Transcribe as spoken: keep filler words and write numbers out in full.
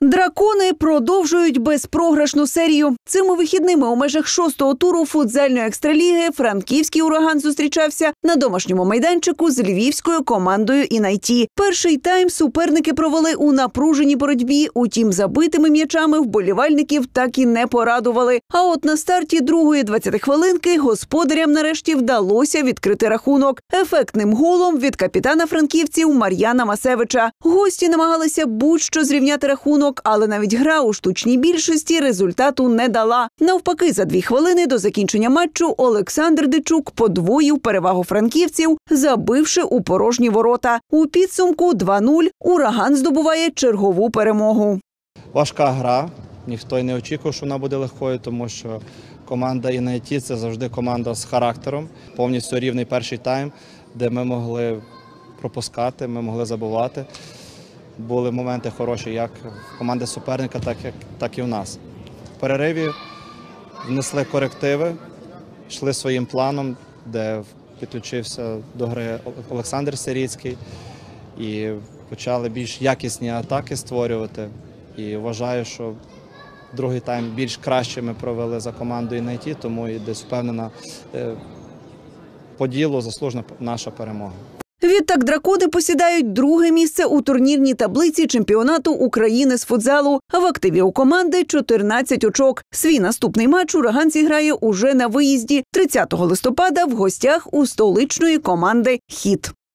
Дракони продовжують безпрограшну серію. Цими вихідними у межах шостого туру футзальної екстраліги франківський «Ураган» зустрічався на домашньому майданчику з львівською командою ін ай ті. Перший тайм суперники провели у напруженій боротьбі, утім забитими м'ячами вболівальників так і не порадували. А от на старті другої двадцятихвилинки господарям нарешті вдалося відкрити рахунок. Ефектним голом від капітана франківців Мар'яна Масевича. Гості намагалися будь-що зрівняти рахунок, але навіть гра у штучній більшості результату не дала. Навпаки, за дві хвилини до закінчення матчу Олександр Дичук подвоїв перевагу франківців, забивши у порожні ворота. У підсумку два нуль «Ураган» здобуває чергову перемогу. Важка гра. Ніхто й не очікував, що вона буде легкою, тому що команда ін ай ті – це завжди команда з характером. Повністю рівний перший тайм, де ми могли пропускати, ми могли забувати. Були моменти хороші як в команди суперника, так, як, так і в нас. В перериві внесли корективи, йшли своїм планом, де підключився до гри Олександр Сиріцький. І почали більш якісні атаки створювати. І вважаю, що другий тайм більш краще ми провели за команду ін ай ті, тому і десь впевнена по ділу заслужена наша перемога. Відтак дракони посідають друге місце у турнірній таблиці чемпіонату України з футзалу. В активі у команди чотирнадцять очок. Свій наступний матч «Ураган» зіграє уже на виїзді тридцятого листопада в гостях у столичної команди «Хіт».